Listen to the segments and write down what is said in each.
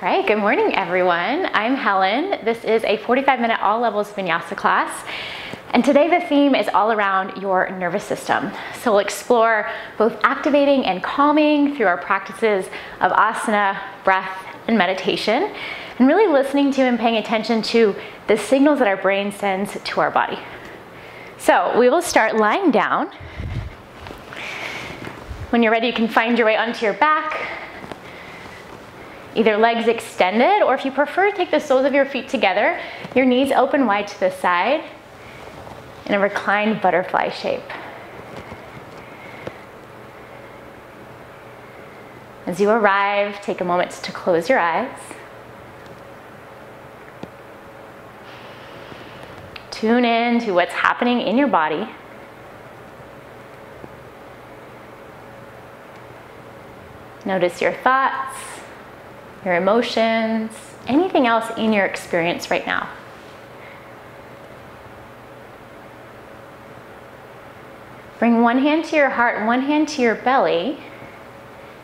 All right, good morning everyone. I'm Helen. This is a 45-minute all levels vinyasa class. And today the theme is all around your nervous system. So we'll explore both activating and calming through our practices of asana, breath, and meditation, and really listening to and paying attention to the signals that our brain sends to our body. So we will start lying down. When you're ready, you can find your way onto your back, either legs extended, or if you prefer, take the soles of your feet together, your knees open wide to the side in a reclined butterfly shape. As you arrive, take a moment to close your eyes. Tune in to what's happening in your body. Notice your thoughts, your emotions, anything else in your experience right now. Bring one hand to your heart, one hand to your belly,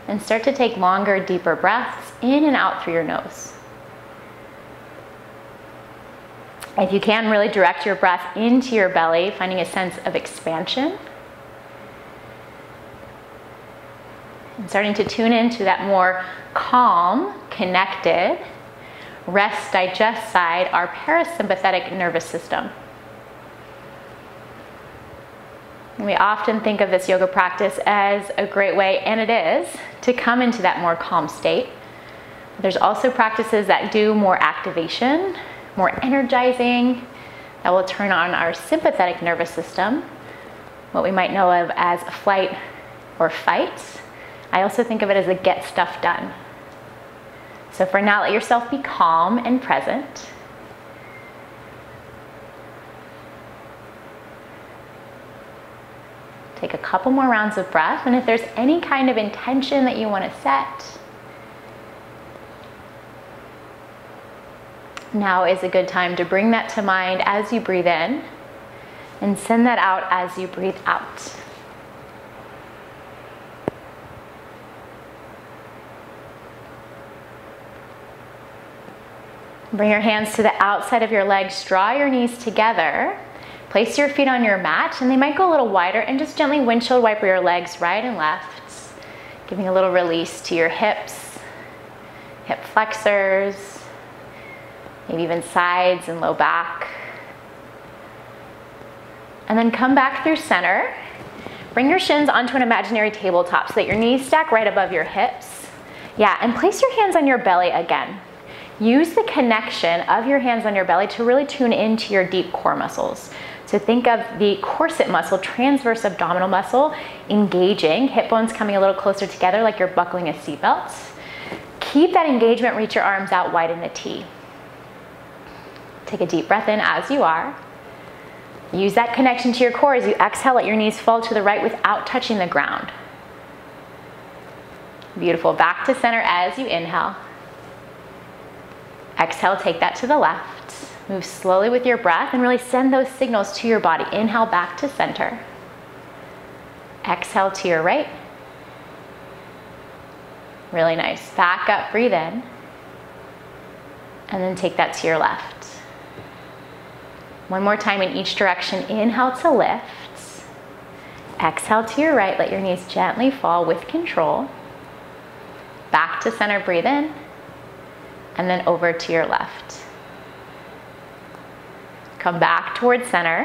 and start to take longer, deeper breaths in and out through your nose. If you can, really direct your breath into your belly, finding a sense of expansion. And starting to tune into that more calm, connected, rest, digest side, our parasympathetic nervous system. And we often think of this yoga practice as a great way, and it is, to come into that more calm state. There's also practices that do more activation, more energizing, that will turn on our sympathetic nervous system, what we might know of as flight or fight. I also think of it as a get stuff done. So for now, let yourself be calm and present. Take a couple more rounds of breath, and if there's any kind of intention that you want to set, now is a good time to bring that to mind as you breathe in and send that out as you breathe out. Bring your hands to the outside of your legs, draw your knees together, place your feet on your mat, and they might go a little wider, and just gently windshield wiper your legs right and left, giving a little release to your hips, hip flexors, maybe even sides and low back. And then come back through center, bring your shins onto an imaginary tabletop so that your knees stack right above your hips. Yeah, and place your hands on your belly again. Use the connection of your hands on your belly to really tune into your deep core muscles. So think of the corset muscle, transverse abdominal muscle, engaging, hip bones coming a little closer together like you're buckling a seatbelt. Keep that engagement, reach your arms out wide in a T. Take a deep breath in as you are. Use that connection to your core as you exhale, let your knees fall to the right without touching the ground. Beautiful, back to center as you inhale. Exhale, take that to the left. Move slowly with your breath and really send those signals to your body. Inhale back to center. Exhale to your right. Really nice. Back up, breathe in. And then take that to your left. One more time in each direction. Inhale to lift. Exhale to your right. Let your knees gently fall with control. Back to center, breathe in. And then over to your left. Come back towards center.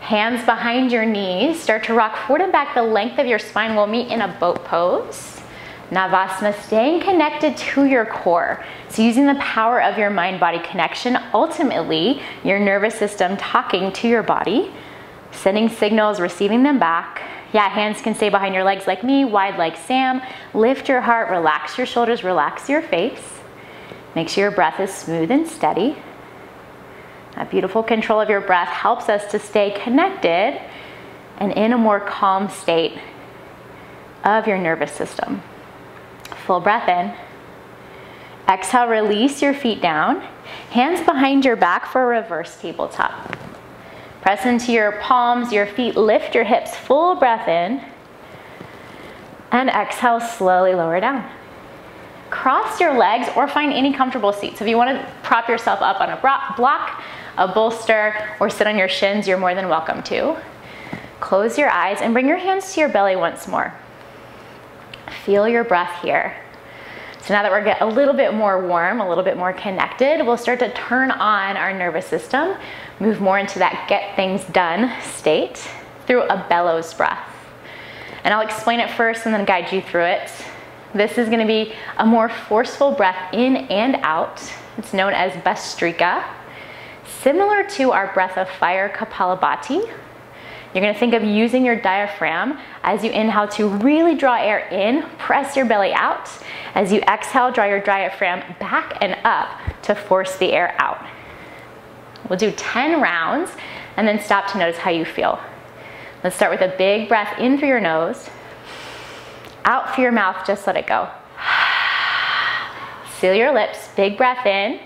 Hands behind your knees. Start to rock forward and back. The length of your spine will meet in a boat pose. Navasana, staying connected to your core. So using the power of your mind-body connection, ultimately your nervous system talking to your body, sending signals, receiving them back. Yeah, hands can stay behind your legs like me, wide like Sam. Lift your heart, relax your shoulders, relax your face. Make sure your breath is smooth and steady. That beautiful control of your breath helps us to stay connected and in a more calm state of your nervous system. Full breath in. Exhale, release your feet down. Hands behind your back for a reverse tabletop. Press into your palms, your feet, lift your hips, full breath in. And exhale, slowly lower down. Cross your legs or find any comfortable seat. So if you want to prop yourself up on a block, a bolster, or sit on your shins, you're more than welcome to. Close your eyes and bring your hands to your belly once more. Feel your breath here. So now that we're getting a little bit more warm, a little bit more connected, we'll start to turn on our nervous system, move more into that get things done state through a bellows breath. And I'll explain it first and then guide you through it. This is gonna be a more forceful breath in and out. It's known as Bastrika. Similar to our breath of fire, Kapalabhati. You're gonna think of using your diaphragm as you inhale to really draw air in, press your belly out. As you exhale, draw your diaphragm back and up to force the air out. We'll do 10 rounds and then stop to notice how you feel. Let's start with a big breath in through your nose, out through your mouth, just let it go. Seal your lips, big breath in,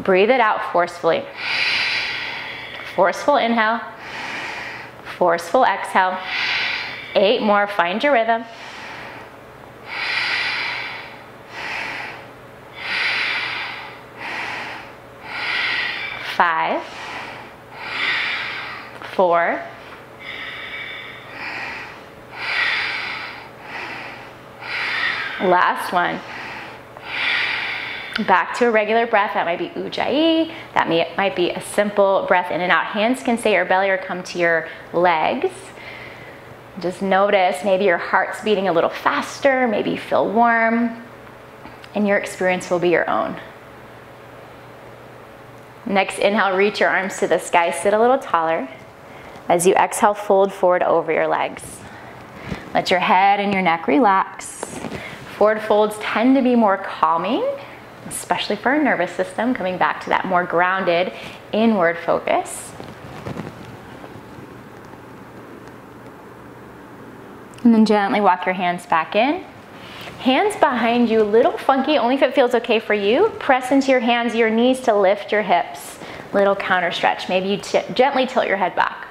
breathe it out forcefully. Forceful inhale. Forceful exhale. 8 more, find your rhythm. Five, four, last one. Back to a regular breath. That might be Ujjayi. That might be a simple breath in and out. Hands can stay at your belly or come to your legs. Just notice maybe your heart's beating a little faster, maybe you feel warm, and your experience will be your own. Next inhale, reach your arms to the sky, sit a little taller. As you exhale, fold forward over your legs. Let your head and your neck relax. Forward folds tend to be more calming, especially for our nervous system, coming back to that more grounded inward focus. And then gently walk your hands back in. Hands behind you, a little funky, only if it feels okay for you. Press into your hands, your knees to lift your hips. Little counter stretch. Maybe you gently tilt your head back.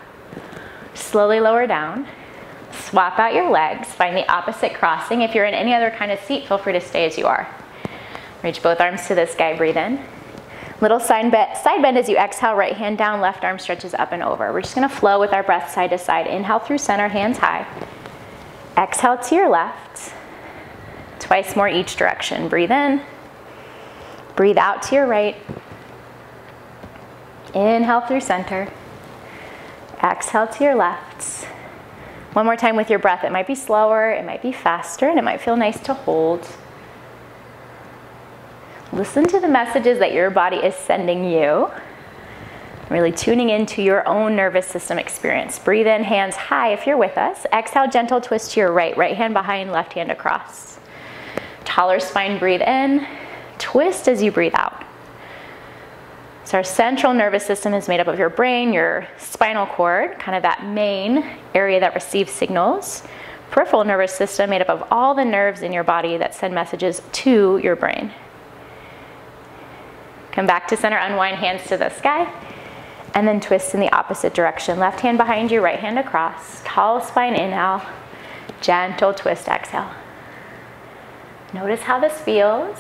Slowly lower down. Swap out your legs. Find the opposite crossing. If you're in any other kind of seat, feel free to stay as you are. Reach both arms to the sky, breathe in. Little side bend as you exhale, right hand down, left arm stretches up and over. We're just gonna flow with our breath side to side. Inhale through center, hands high. Exhale to your left. Twice more each direction. Breathe in. Breathe out to your right. Inhale through center. Exhale to your left. One more time with your breath. It might be slower, it might be faster, and it might feel nice to hold. Listen to the messages that your body is sending you. Really tuning into your own nervous system experience. Breathe in, hands high if you're with us. Exhale, gentle twist to your right. Right hand behind, left hand across. Taller spine, breathe in. Twist as you breathe out. So our central nervous system is made up of your brain, your spinal cord, kind of that main area that receives signals. Peripheral nervous system made up of all the nerves in your body that send messages to your brain. Come back to center, unwind, hands to the sky, and then twist in the opposite direction. Left hand behind you, right hand across. Tall spine, inhale. Gentle twist, exhale. Notice how this feels.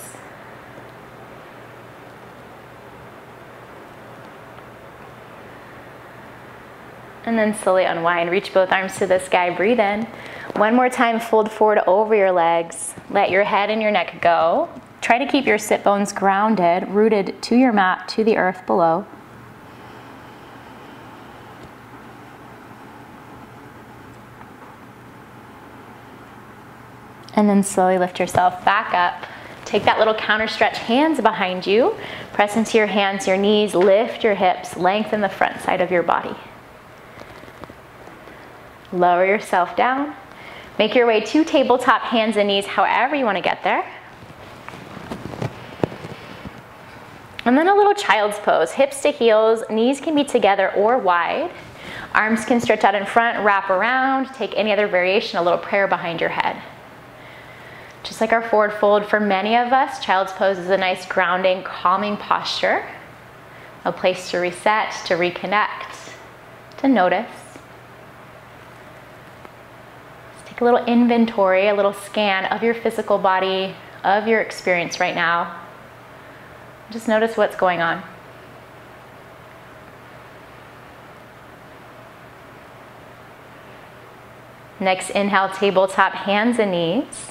And then slowly unwind. Reach both arms to the sky, breathe in. One more time, fold forward over your legs. Let your head and your neck go. Try to keep your sit bones grounded, rooted to your mat, to the earth below. And then slowly lift yourself back up. Take that little counter stretch, hands behind you. Press into your hands, your knees, lift your hips, lengthen the front side of your body. Lower yourself down. Make your way to tabletop, hands and knees, however you want to get there. And then a little child's pose, hips to heels, knees can be together or wide. Arms can stretch out in front, wrap around, take any other variation, a little prayer behind your head. Just like our forward fold, for many of us, child's pose is a nice grounding, calming posture, a place to reset, to reconnect, to notice. Let's take a little inventory, a little scan of your physical body, of your experience right now. Just notice what's going on. Next, inhale, tabletop, hands and knees.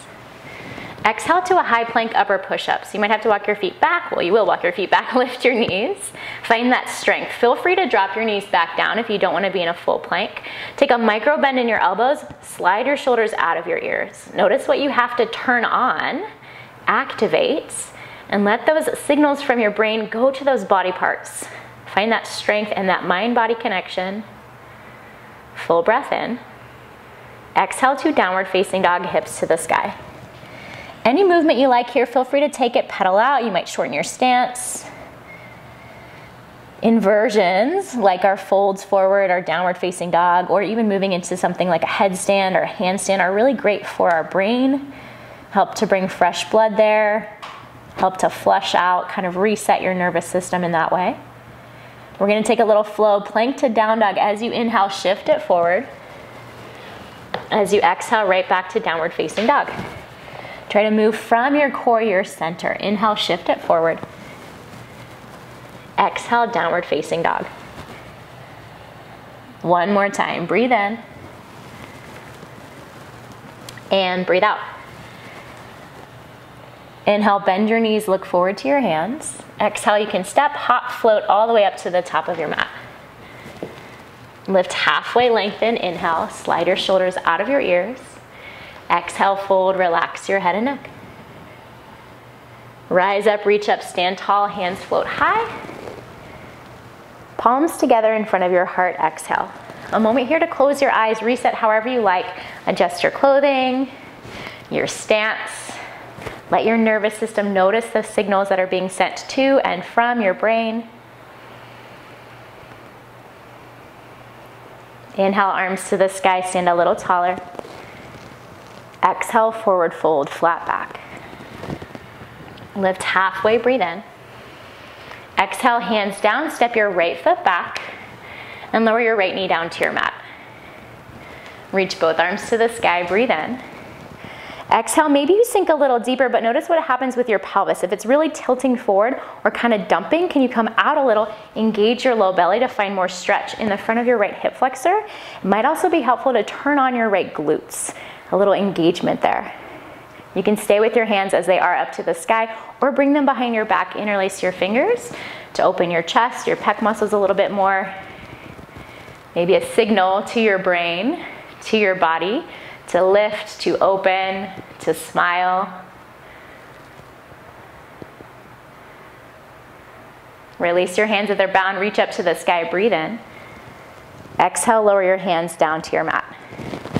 Exhale to a high plank upper push-up. So you might have to walk your feet back. Well, you will walk your feet back, lift your knees. Find that strength. Feel free to drop your knees back down if you don't want to be in a full plank. Take a micro bend in your elbows. Slide your shoulders out of your ears. Notice what you have to turn on, activate, and let those signals from your brain go to those body parts. Find that strength and that mind-body connection. Full breath in. Exhale to downward facing dog, hips to the sky. Any movement you like here, feel free to take it, pedal out. You might shorten your stance. Inversions, like our folds forward, our downward facing dog, or even moving into something like a headstand or a handstand are really great for our brain. Help to bring fresh blood there. Help to flush out, kind of reset your nervous system in that way. We're gonna take a little flow, plank to down dog. As you inhale, shift it forward. As you exhale, right back to downward facing dog. Try to move from your core, your center. Inhale, shift it forward. Exhale, downward facing dog. One more time. Breathe in. And breathe out. Inhale, bend your knees, look forward to your hands. Exhale, you can step, hop, float all the way up to the top of your mat. Lift halfway, lengthen, inhale, slide your shoulders out of your ears. Exhale, fold, relax your head and neck. Rise up, reach up, stand tall, hands float high. Palms together in front of your heart, exhale. A moment here to close your eyes, reset however you like. Adjust your clothing, your stance. Let your nervous system notice the signals that are being sent to and from your brain. Inhale, arms to the sky, stand a little taller. Exhale, forward fold, flat back. Lift halfway, breathe in. Exhale, hands down, step your right foot back and lower your right knee down to your mat. Reach both arms to the sky, breathe in. Exhale, maybe you sink a little deeper, but notice what happens with your pelvis. If it's really tilting forward or kind of dumping, can you come out a little, engage your low belly to find more stretch in the front of your right hip flexor? It might also be helpful to turn on your right glutes, a little engagement there. You can stay with your hands as they are up to the sky or bring them behind your back, interlace your fingers to open your chest, your pec muscles a little bit more. Maybe a signal to your brain, to your body, to lift, to open, to smile. Release your hands if they're bound, reach up to the sky, breathe in. Exhale, lower your hands down to your mat.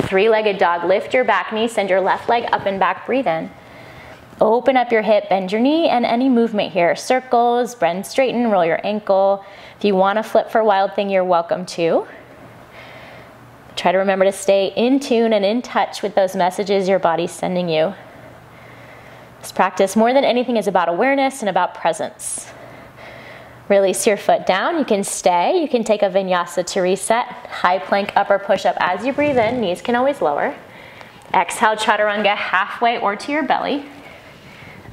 Three-legged dog, lift your back knee, send your left leg up and back, breathe in. Open up your hip, bend your knee, and any movement here. Circles, bend, straighten, roll your ankle. If you wanna flip for Wild Thing, you're welcome to. Try to remember to stay in tune and in touch with those messages your body's sending you. This practice, more than anything, is about awareness and about presence. Release your foot down. You can stay. You can take a vinyasa to reset. High plank, upper push-up. As you breathe in, knees can always lower. Exhale, chaturanga, halfway or to your belly.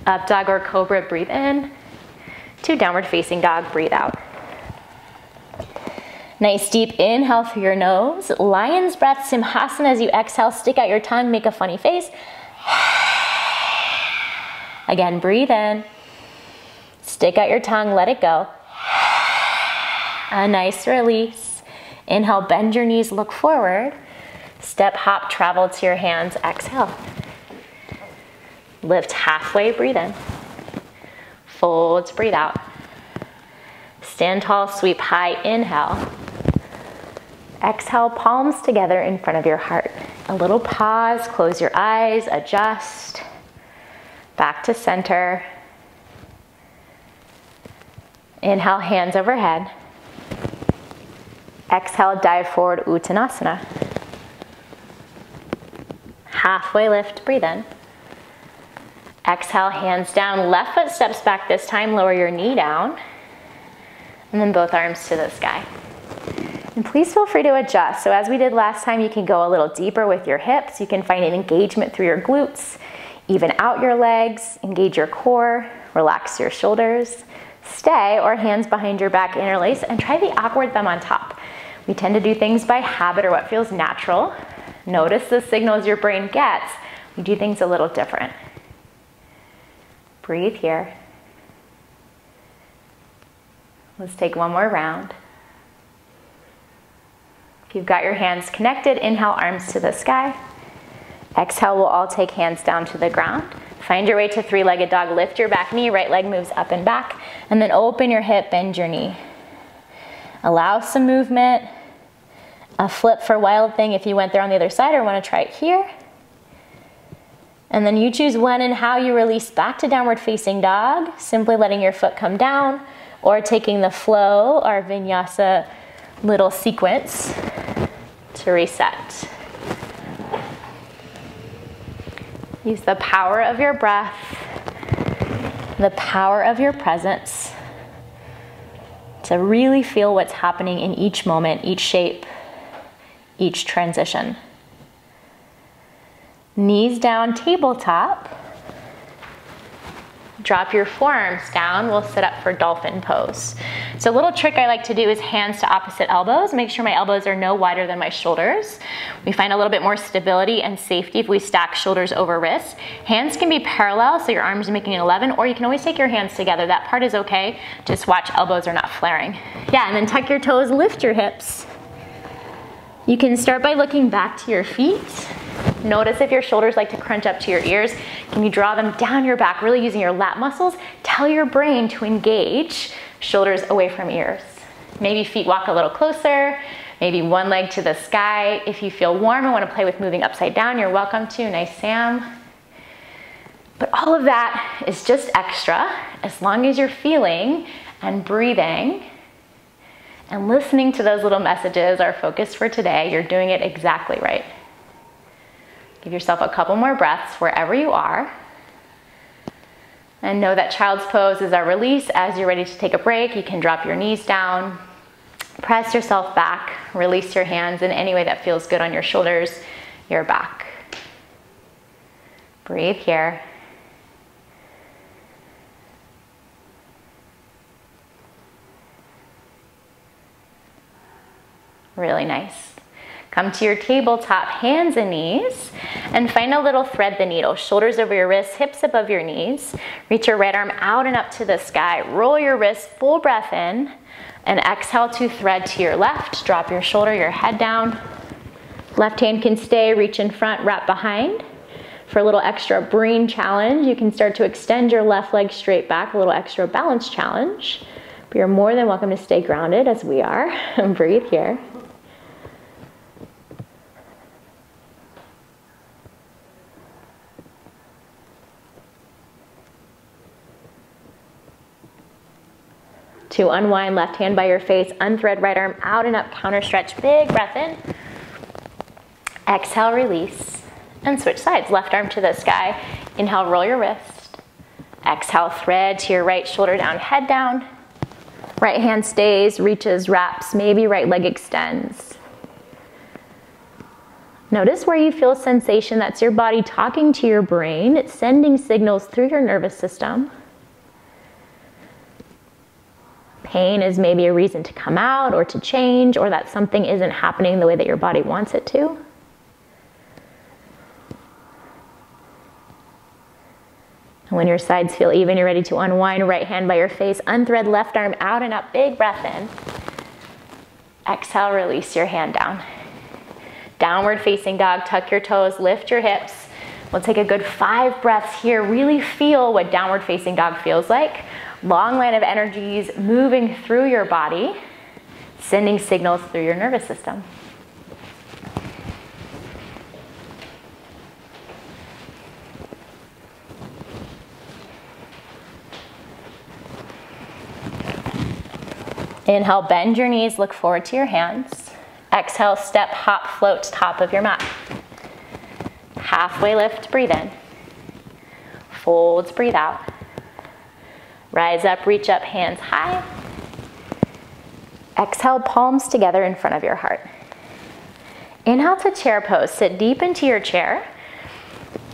Up dog or cobra, breathe in. To downward facing dog, breathe out. Nice deep inhale through your nose. Lion's breath, Simhasana. As you exhale, stick out your tongue, make a funny face. Again, breathe in. Stick out your tongue, let it go. A nice release. Inhale, bend your knees, look forward. Step, hop, travel to your hands. Exhale. Lift halfway, breathe in. Fold, breathe out. Stand tall, sweep high, inhale. Exhale, palms together in front of your heart. A little pause, close your eyes, adjust. Back to center. Inhale, hands overhead. Exhale, dive forward, Uttanasana. Halfway lift, breathe in. Exhale, hands down, left foot steps back this time, lower your knee down. And then both arms to the sky. And please feel free to adjust. So as we did last time, you can go a little deeper with your hips. You can find an engagement through your glutes, Even out your legs, engage your core, relax your shoulders, stay or hands behind your back interlace, and try the awkward thumb on top. We tend to do things by habit or what feels natural. Notice the signals your brain gets. We do things a little different. Breathe here. Let's take one more round. If you've got your hands connected, inhale, arms to the sky. Exhale, we'll all take hands down to the ground. Find your way to three-legged dog. Lift your back knee, right leg moves up and back, and then open your hip, bend your knee. Allow some movement. A flip for Wild Thing if you went there on the other side or want to try it here. And then you choose when and how you release back to downward facing dog, simply letting your foot come down or taking the flow or vinyasa little sequence to reset. Use the power of your breath, the power of your presence to really feel what's happening in each moment, each shape, each transition. Knees down, tabletop. Drop your forearms down. We'll sit up for dolphin pose. So a little trick I like to do is hands to opposite elbows. Make sure my elbows are no wider than my shoulders. We find a little bit more stability and safety if we stack shoulders over wrists. Hands can be parallel, so your arms are making an 11, or you can always take your hands together. That part is okay. Just watch elbows are not flaring. Yeah, and then tuck your toes, lift your hips. You can start by looking back to your feet. Notice if your shoulders like to crunch up to your ears. Can you draw them down your back, really using your lat muscles? Tell your brain to engage shoulders away from ears. Maybe feet walk a little closer, maybe one leg to the sky. If you feel warm and want to play with moving upside down, you're welcome to. Nice, Sam. But all of that is just extra, as long as you're feeling and breathing and listening to those little messages. Our focus for today, you're doing it exactly right. Give yourself a couple more breaths wherever you are. And know that child's pose is our release. As you're ready to take a break, you can drop your knees down, press yourself back, release your hands in any way that feels good on your shoulders, your back. Breathe here. Really nice. Come to your tabletop, hands and knees, and find a little thread the needle. Shoulders over your wrists, hips above your knees. Reach your right arm out and up to the sky. Roll your wrist, full breath in, and exhale to thread to your left. Drop your shoulder, your head down. Left hand can stay, reach in front, wrap behind. For a little extra brain challenge, you can start to extend your left leg straight back, a little extra balance challenge. But you're more than welcome to stay grounded as we are, and breathe here. To unwind, left hand by your face, unthread right arm out and up, counter stretch, big breath in. Exhale, release, and switch sides. Left arm to the sky, inhale, roll your wrist. Exhale, thread to your right, shoulder down, head down. Right hand stays, reaches, wraps, maybe right leg extends. Notice where you feel sensation. That's your body talking to your brain. It's sending signals through your nervous system. Pain is maybe a reason to come out or to change, or that something isn't happening the way that your body wants it to. And when your sides feel even, you're ready to unwind. Right hand by your face, unthread left arm out and up, big breath in. Exhale, release your hand down. Downward facing dog, tuck your toes, lift your hips. We'll take a good 5 breaths here. Really feel what downward facing dog feels like. Long line of energies moving through your body, sending signals through your nervous system. Inhale, bend your knees, look forward to your hands. Exhale, step, hop, float, top of your mat. Halfway lift, breathe in. Folds, breathe out. Rise up, reach up, hands high. Exhale, palms together in front of your heart. Inhale to chair pose. Sit deep into your chair.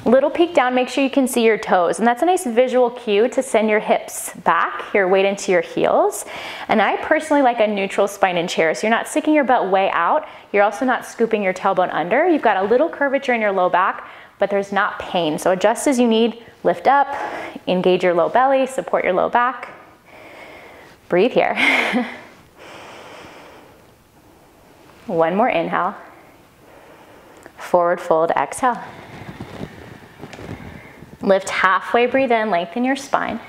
Little peek down, make sure you can see your toes. And that's a nice visual cue to send your hips back, your weight into your heels. And I personally like a neutral spine in chair. So you're not sticking your butt way out. You're also not scooping your tailbone under. You've got a little curvature in your low back, but there's not pain. So adjust as you need, lift up, engage your low belly, support your low back. Breathe here. One more inhale. Forward fold, exhale. Lift halfway, breathe in, lengthen your spine.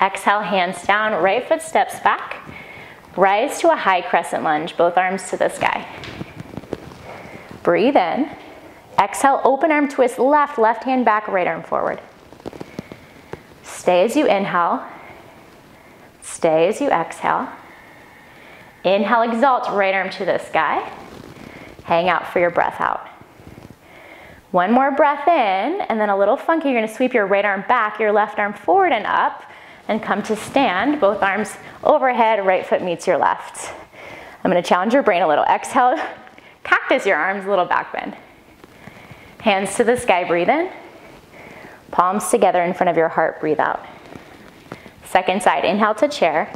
Exhale, hands down, right foot steps back. Rise to a high crescent lunge, both arms to the sky. Breathe in. Exhale, open arm twist left, left hand back, right arm forward. Stay as you inhale. Stay as you exhale. Inhale, exalt, right arm to the sky. Hang out for your breath out. One more breath in, and then a little funky, you're gonna sweep your right arm back, your left arm forward and up, and come to stand, both arms overhead, right foot meets your left. I'm gonna challenge your brain a little. Exhale, cactus your arms, a little back bend. Hands to the sky, breathe in. Palms together in front of your heart, breathe out. Second side, inhale to chair.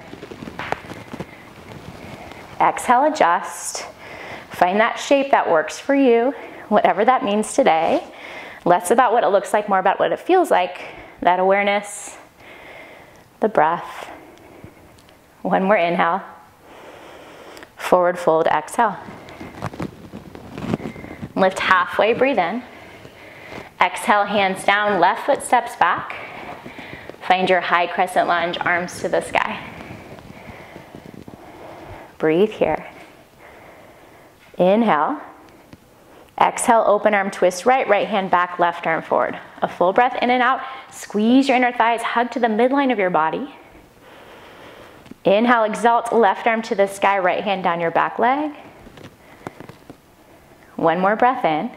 Exhale, adjust. Find that shape that works for you, whatever that means today. Less about what it looks like, more about what it feels like. That awareness, the breath. One more inhale. Forward fold, exhale. Lift halfway, breathe in. Exhale, hands down, left foot steps back. Find your high crescent lunge, arms to the sky. Breathe here. Inhale. Exhale, open arm twist right, right hand back, left arm forward. A full breath in and out. Squeeze your inner thighs, hug to the midline of your body. Inhale, exalt, left arm to the sky, right hand down your back leg. One more breath in.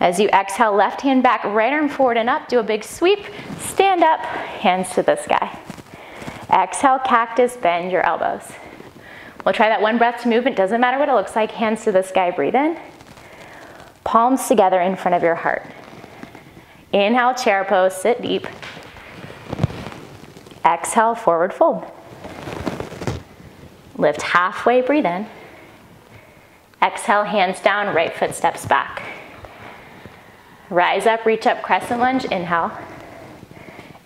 As you exhale, left hand back, right arm forward and up. Do a big sweep, stand up, hands to the sky. Exhale, cactus, bend your elbows. We'll try that one breath to movement, doesn't matter what it looks like. Hands to the sky, breathe in. Palms together in front of your heart. Inhale, chair pose, sit deep. Exhale, forward fold. Lift halfway, breathe in. Exhale, hands down, right foot steps back. Rise up, reach up, crescent lunge, inhale.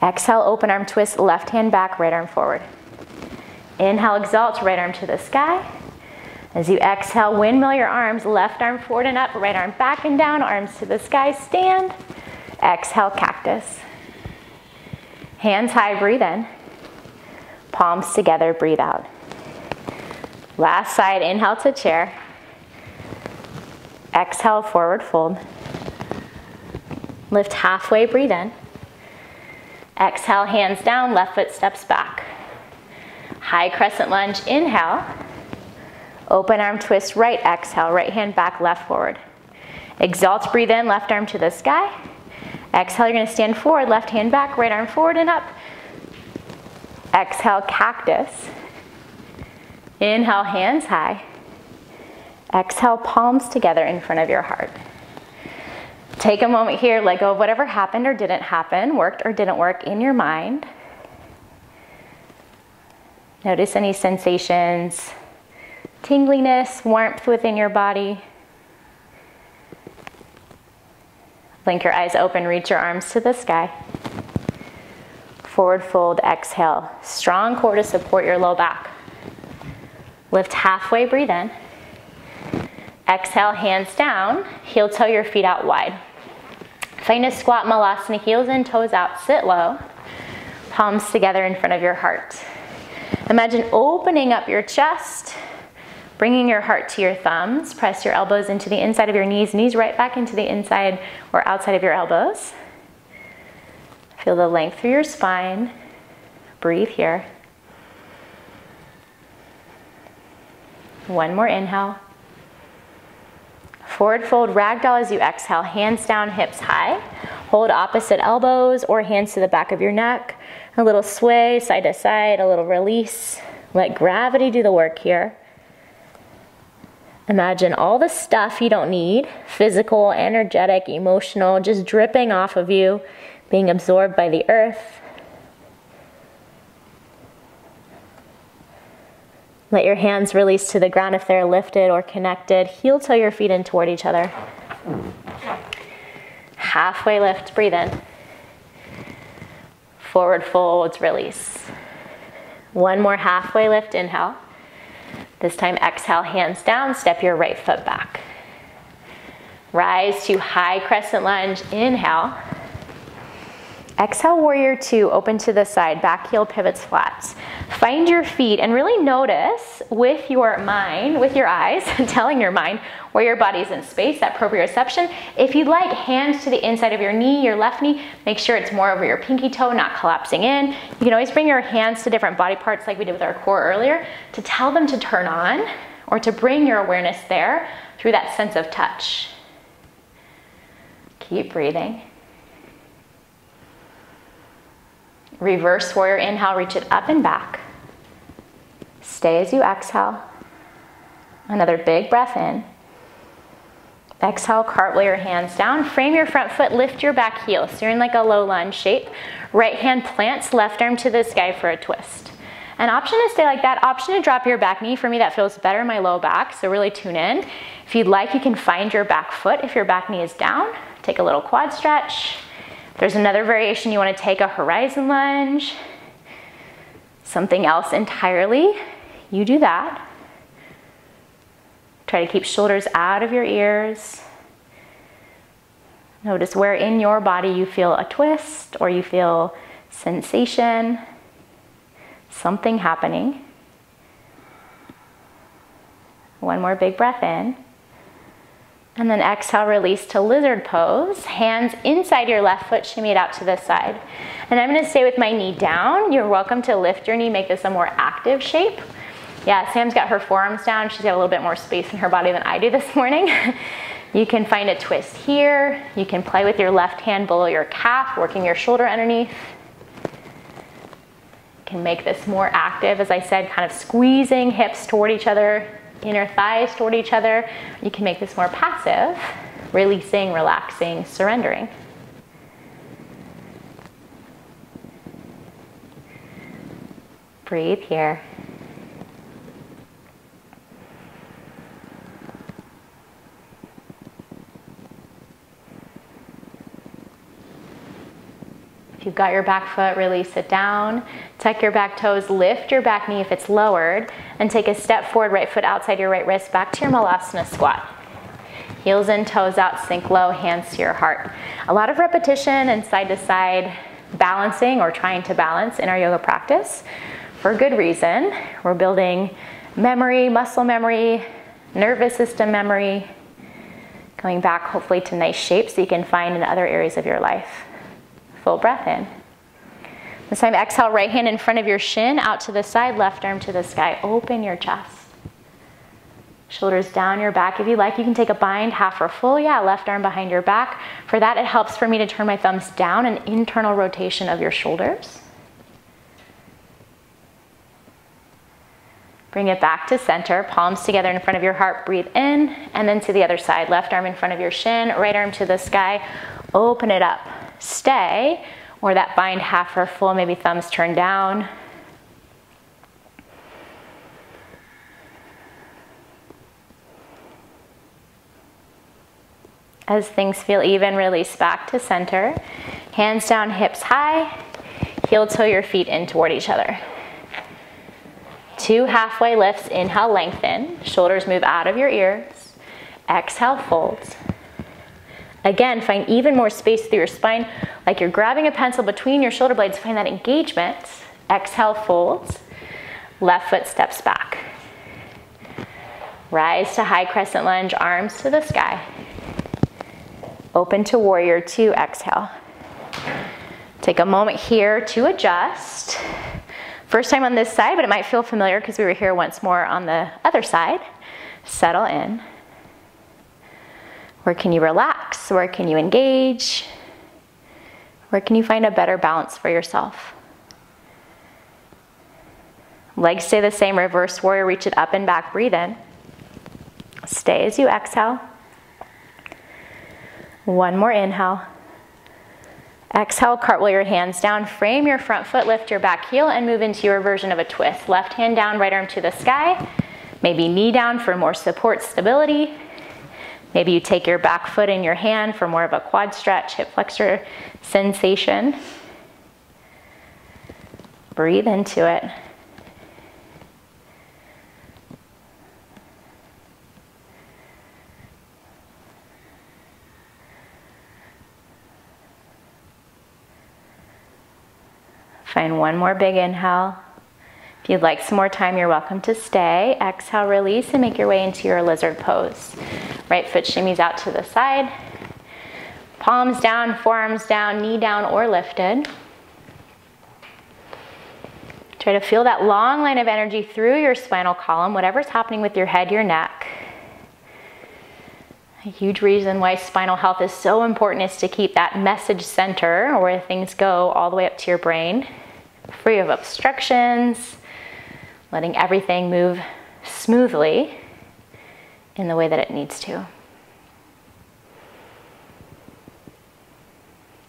Exhale, open arm twist, left hand back, right arm forward. Inhale, exalt, right arm to the sky. As you exhale, windmill your arms, left arm forward and up, right arm back and down, arms to the sky, stand. Exhale, cactus. Hands high, breathe in. Palms together, breathe out. Last side, inhale to chair. Exhale, forward fold. Lift halfway, breathe in. Exhale, hands down, left foot steps back. High crescent lunge, inhale. Open arm twist right, exhale, right hand back, left forward. Exalt, breathe in, left arm to the sky. Exhale, you're gonna stand forward, left hand back, right arm forward and up. Exhale, cactus. Inhale, hands high. Exhale, palms together in front of your heart. Take a moment here, let go of whatever happened or didn't happen, worked or didn't work in your mind. Notice any sensations, tingliness, warmth within your body. Blink your eyes open, reach your arms to the sky. Forward fold, exhale. Strong core to support your low back. Lift halfway, breathe in. Exhale, hands down, heel toe your feet out wide. Find a squat malasana, heels in, toes out, sit low. Palms together in front of your heart. Imagine opening up your chest, bringing your heart to your thumbs, press your elbows into the inside of your knees, knees right back into the inside or outside of your elbows. Feel the length through your spine. Breathe here. One more inhale. Forward fold, ragdoll as you exhale, hands down, hips high. Hold opposite elbows or hands to the back of your neck. A little sway, side to side, a little release. Let gravity do the work here. Imagine all the stuff you don't need, physical, energetic, emotional, just dripping off of you, being absorbed by the earth. Let your hands release to the ground if they're lifted or connected. Heel toe your feet in toward each other. Halfway lift, breathe in. Forward folds, release. One more halfway lift, inhale. This time exhale, hands down, step your right foot back. Rise to high crescent lunge, inhale. Exhale, warrior two, open to the side, back heel pivots flat. Find your feet and really notice with your mind, with your eyes, telling your mind where your body's in space, that proprioception. If you'd like, hands to the inside of your knee, your left knee, make sure it's more over your pinky toe, not collapsing in. You can always bring your hands to different body parts like we did with our core earlier to tell them to turn on or to bring your awareness there through that sense of touch. Keep breathing. Reverse warrior inhale, reach it up and back. Stay as you exhale. Another big breath in. Exhale, cartwheel your hands down. Frame your front foot, lift your back heel. So you're in like a low lunge shape. Right hand plants, left arm to the sky for a twist. An option to stay like that, option to drop your back knee. For me, that feels better in my low back, so really tune in. If you'd like, you can find your back foot. If your back knee is down, take a little quad stretch. There's another variation you want to take, a horizon lunge, something else entirely. You do that. Try to keep shoulders out of your ears. Notice where in your body you feel a twist or you feel sensation, something happening. One more big breath in. And then exhale, release to lizard pose. Hands inside your left foot, shimmy it out to the side. And I'm gonna stay with my knee down. You're welcome to lift your knee, make this a more active shape. Yeah, Sam's got her forearms down. She's got a little bit more space in her body than I do this morning. You can find a twist here. You can play with your left hand below your calf, working your shoulder underneath. You can make this more active, as I said, kind of squeezing hips toward each other, inner thighs toward each other. You can make this more passive, releasing, relaxing, surrendering. Breathe here. If you've got your back foot, release it down. Tuck your back toes, lift your back knee if it's lowered, and take a step forward, right foot outside your right wrist, back to your Malasana squat. Heels in, toes out, sink low, hands to your heart. A lot of repetition and side to side balancing or trying to balance in our yoga practice for good reason. We're building memory, muscle memory, nervous system memory, going back hopefully to nice shapes that you can find in other areas of your life. Full breath in. This time exhale, right hand in front of your shin, out to the side, left arm to the sky. Open your chest. Shoulders down your back. If you like, you can take a bind, half or full. Yeah, left arm behind your back. For that, it helps for me to turn my thumbs down, an internal rotation of your shoulders. Bring it back to center, palms together in front of your heart, breathe in, and then to the other side. Left arm in front of your shin, right arm to the sky. Open it up. Stay, or that bind half or full, maybe thumbs turned down. As things feel even, release back to center. Hands down, hips high. Heel toe your feet in toward each other. Two halfway lifts. Inhale, lengthen. Shoulders move out of your ears. Exhale, fold. Again, find even more space through your spine, like you're grabbing a pencil between your shoulder blades. Find that engagement. Exhale, folds. Left foot steps back. Rise to high crescent lunge, arms to the sky. Open to warrior two, exhale. Take a moment here to adjust. First time on this side, but it might feel familiar because we were here once more on the other side. Settle in. Where can you relax? Where can you engage? Where can you find a better balance for yourself? Legs stay the same, reverse warrior, reach it up and back, breathe in. Stay as you exhale. One more inhale. Exhale, cartwheel your hands down, frame your front foot, lift your back heel, and move into your version of a twist. Left hand down, right arm to the sky. Maybe knee down for more support, stability. Maybe you take your back foot in your hand for more of a quad stretch, hip flexor sensation. Breathe into it. Find one more big inhale. If you'd like some more time, you're welcome to stay. Exhale, release, and make your way into your lizard pose. Right foot shimmies out to the side. Palms down, forearms down, knee down or lifted. Try to feel that long line of energy through your spinal column, whatever's happening with your head, your neck. A huge reason why spinal health is so important is to keep that message center, or where things go, all the way up to your brain, free of obstructions, letting everything move smoothly in the way that it needs to.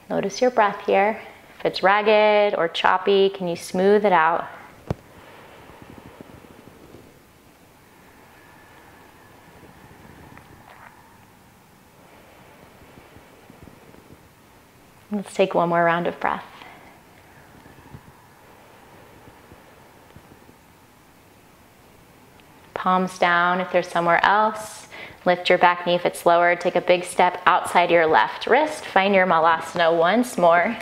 Notice your breath here. If it's ragged or choppy, can you smooth it out? Let's take one more round of breath. Palms down if they're somewhere else. Lift your back knee if it's lower. Take a big step outside your left wrist. Find your malasana once more.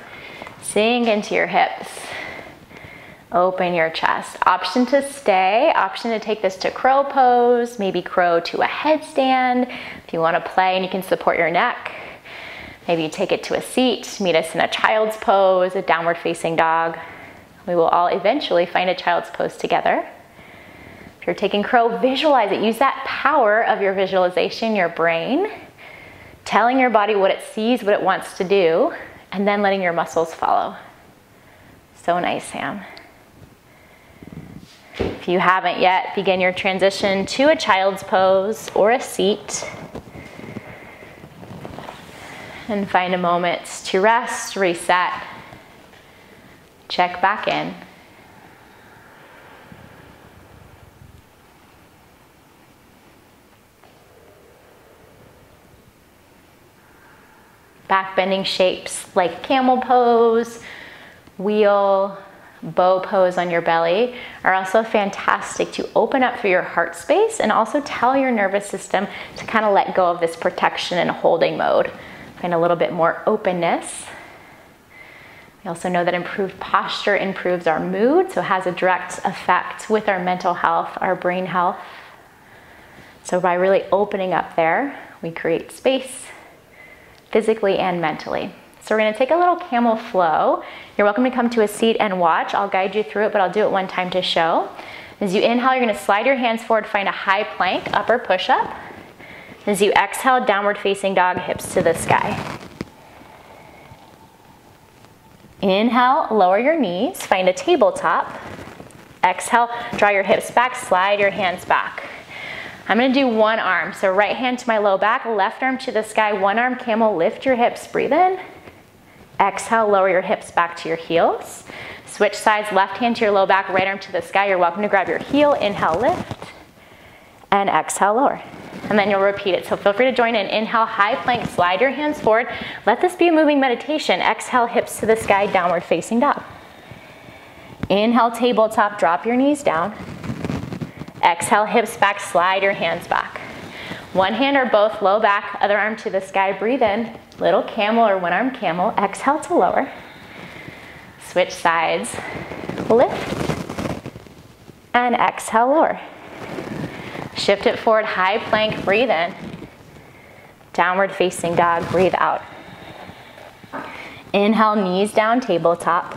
Sink into your hips. Open your chest. Option to stay, option to take this to crow pose, maybe crow to a headstand if you want to play and you can support your neck. Maybe you take it to a seat, meet us in a child's pose, a downward facing dog. We will all eventually find a child's pose together. If you're taking crow, visualize it. Use that power of your visualization, your brain, telling your body what it sees, what it wants to do, and then letting your muscles follow. So nice, Sam. If you haven't yet, begin your transition to a child's pose or a seat. And find a moment to rest, reset, check back in. Back bending shapes like camel pose, wheel, bow pose on your belly are also fantastic to open up through your heart space and also tell your nervous system to kind of let go of this protection and holding mode. Find a little bit more openness. We also know that improved posture improves our mood, so it has a direct effect with our mental health, our brain health. So by really opening up there, we create space physically and mentally. So we're gonna take a little camel flow. You're welcome to come to a seat and watch. I'll guide you through it, but I'll do it one time to show. As you inhale, you're gonna slide your hands forward, find a high plank, upper push-up. As you exhale, downward facing dog, hips to the sky. Inhale, lower your knees, find a tabletop. Exhale, draw your hips back, slide your hands back. I'm gonna do one arm, so right hand to my low back, left arm to the sky, one arm camel, lift your hips, breathe in. Exhale, lower your hips back to your heels. Switch sides, left hand to your low back, right arm to the sky. You're welcome to grab your heel, inhale, lift, and exhale, lower. And then you'll repeat it. So feel free to join in. Inhale, high plank, slide your hands forward. Let this be a moving meditation. Exhale, hips to the sky, downward facing dog. Inhale, tabletop, drop your knees down. Exhale, hips back, slide your hands back. One hand or both, low back, other arm to the sky, breathe in. Little camel or one arm camel, exhale to lower. Switch sides, lift, and exhale, lower. Shift it forward, high plank, breathe in. Downward facing dog, breathe out. Inhale, knees down, tabletop.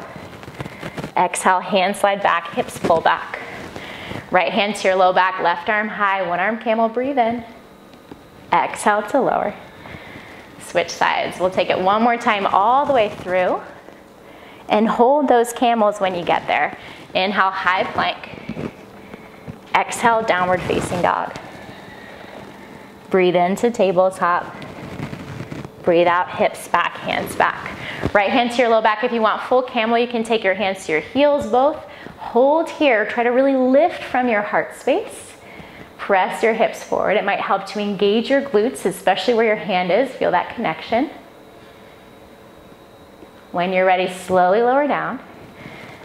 Exhale, hands slide back, hips pull back. Right hand to your low back, left arm high, one arm camel, breathe in. Exhale to lower. Switch sides. We'll take it one more time all the way through. And hold those camels when you get there. Inhale, high plank. Exhale, downward facing dog. Breathe into tabletop. Breathe out, hips back, hands back. Right hand to your low back. If you want full camel, you can take your hands to your heels both. Hold here, try to really lift from your heart space. Press your hips forward. It might help to engage your glutes, especially where your hand is. Feel that connection. When you're ready, slowly lower down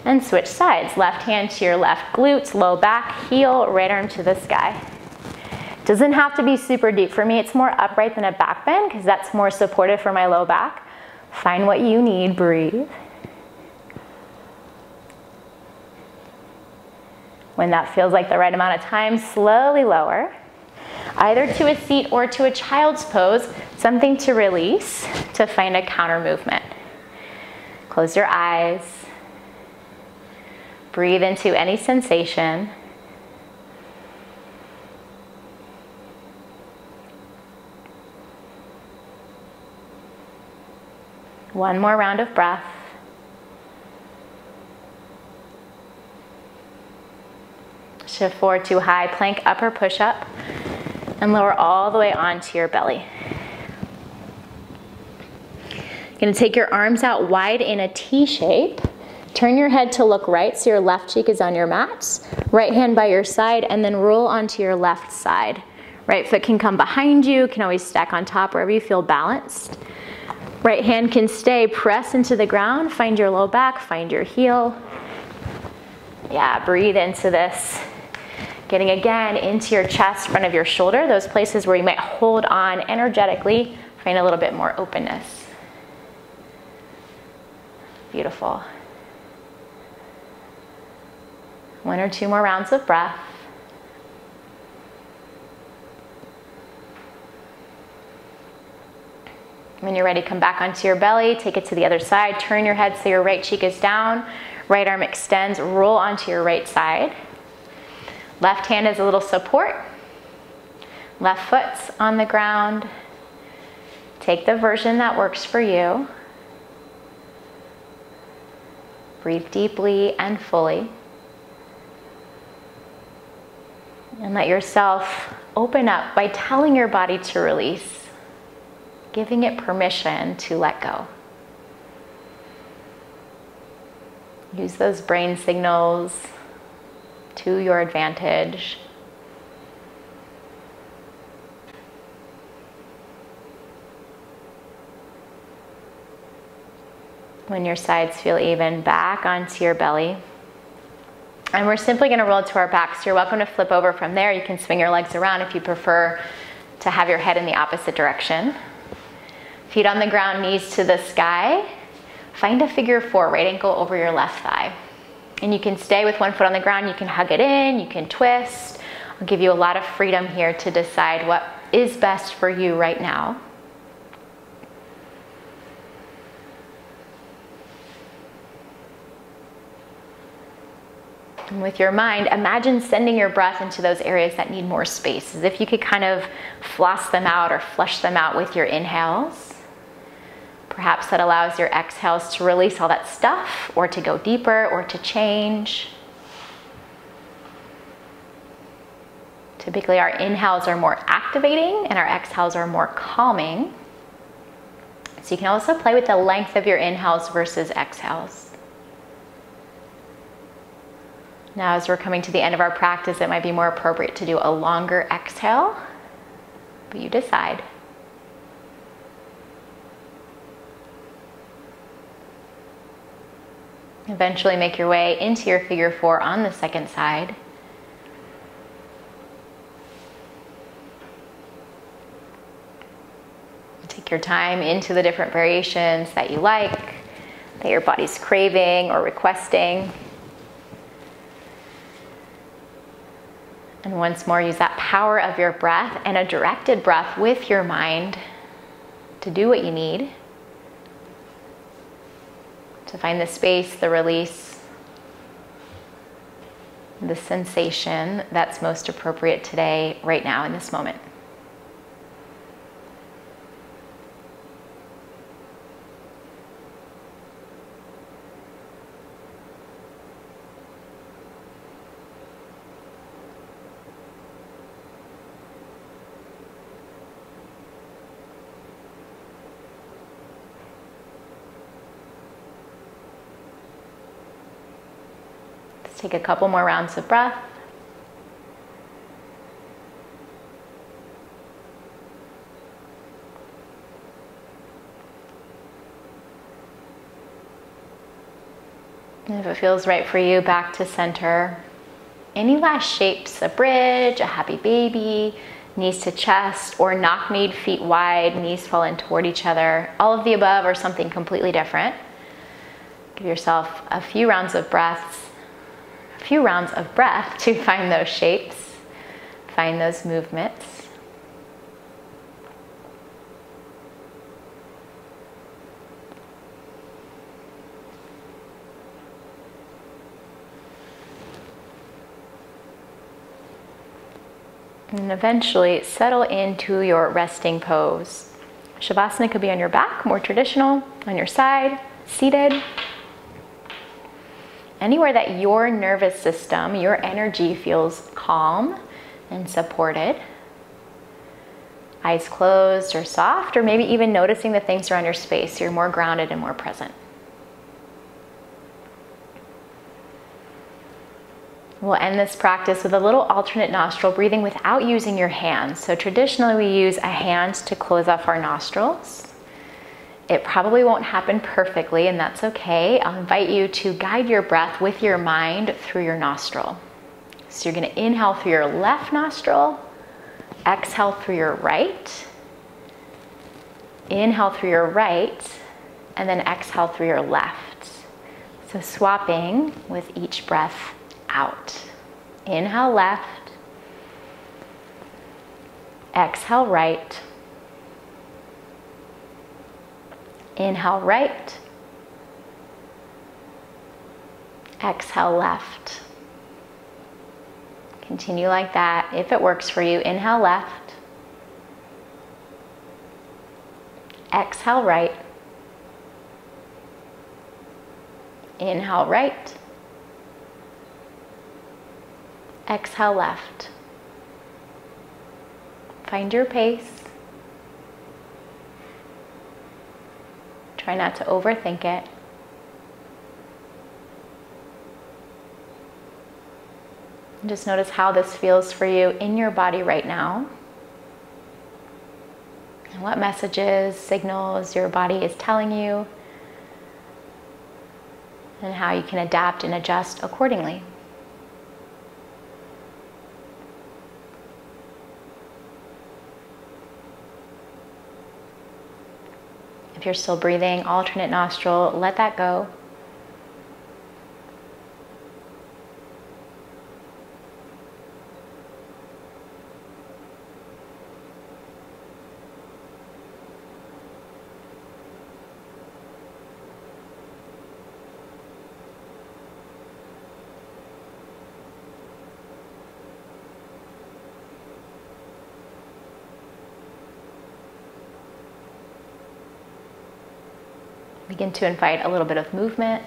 and switch sides. Left hand to your left glutes, low back, heel, right arm to the sky. Doesn't have to be super deep. For me, it's more upright than a back bend because that's more supportive for my low back. Find what you need, breathe. When that feels like the right amount of time, slowly lower, either to a seat or to a child's pose, something to release to find a counter movement. Close your eyes. Breathe into any sensation. One more round of breath. Shift forward to high plank, up or push up, and lower all the way onto your belly. You're gonna take your arms out wide in a T shape. Turn your head to look right, so your left cheek is on your mat. Right hand by your side, and then roll onto your left side. Right foot can come behind you, can always stack on top, wherever you feel balanced. Right hand can stay, press into the ground, find your low back, find your heel. Yeah, breathe into this. Getting again into your chest, front of your shoulder, those places where you might hold on energetically, find a little bit more openness. Beautiful. One or two more rounds of breath. When you're ready, come back onto your belly, take it to the other side, turn your head so your right cheek is down, right arm extends, roll onto your right side. Left hand is a little support. Left foot's on the ground. Take the version that works for you. Breathe deeply and fully. And let yourself open up by telling your body to release. Giving it permission to let go. Use those brain signals to your advantage. When your sides feel even, back onto your belly. And we're simply gonna roll to our back, so you're welcome to flip over from there. You can swing your legs around if you prefer to have your head in the opposite direction. Feet on the ground, knees to the sky. Find a figure four, right ankle over your left thigh. And you can stay with one foot on the ground. You can hug it in, you can twist. I'll give you a lot of freedom here to decide what is best for you right now. And with your mind, imagine sending your breath into those areas that need more space, as if you could kind of floss them out or flush them out with your inhales. Perhaps that allows your exhales to release all that stuff, or to go deeper, or to change. Typically, our inhales are more activating, and our exhales are more calming. So you can also play with the length of your inhales versus exhales. Now, as we're coming to the end of our practice, it might be more appropriate to do a longer exhale, but you decide. Eventually make your way into your figure four on the second side. Take your time into the different variations that you like, that your body's craving or requesting. And once more, use that power of your breath and a directed breath with your mind to do what you need, to find the space, the release, the sensation that's most appropriate today, right now, in this moment. Take a couple more rounds of breath. And if it feels right for you, back to center. Any last shapes, a bridge, a happy baby, knees to chest, or knock-kneed, feet wide, knees fall in toward each other, all of the above or something completely different. Give yourself a few rounds of breaths, a few rounds of breath to find those shapes, find those movements. And eventually settle into your resting pose. Shavasana could be on your back, more traditional, on your side, seated. Anywhere that your nervous system, your energy feels calm and supported. Eyes closed or soft, or maybe even noticing the things around your space. You're more grounded and more present. We'll end this practice with a little alternate nostril breathing without using your hands. So traditionally we use a hand to close off our nostrils. It probably won't happen perfectly, and that's okay. I'll invite you to guide your breath with your mind through your nostril. So you're going to inhale through your left nostril, exhale through your right, inhale through your right, and then exhale through your left. So swapping with each breath out. Inhale left, exhale right, inhale right, exhale left. Continue like that if it works for you. Inhale left, exhale right, inhale right, exhale left. Find your pace. Try not to overthink it. And just notice how this feels for you in your body right now. And what messages, signals your body is telling you, and how you can adapt and adjust accordingly. If you're still breathing, alternate nostril, let that go. Begin to invite a little bit of movement,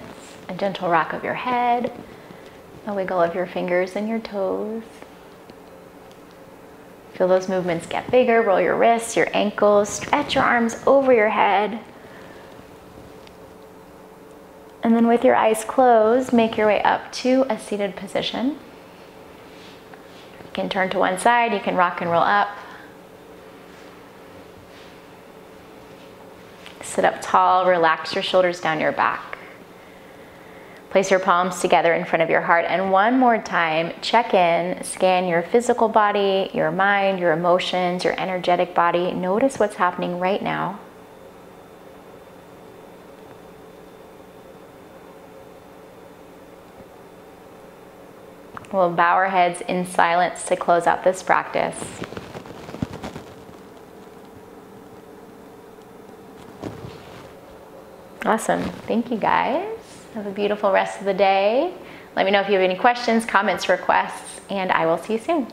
a gentle rock of your head, a wiggle of your fingers and your toes. Feel those movements get bigger, roll your wrists, your ankles, stretch your arms over your head. And then with your eyes closed, make your way up to a seated position. You can turn to one side, you can rock and roll up. Sit up tall, relax your shoulders down your back. Place your palms together in front of your heart. And one more time, check in, scan your physical body, your mind, your emotions, your energetic body. Notice what's happening right now. We'll bow our heads in silence to close out this practice. Awesome. Thank you guys. Have a beautiful rest of the day. Let me know if you have any questions, comments, requests, and I will see you soon.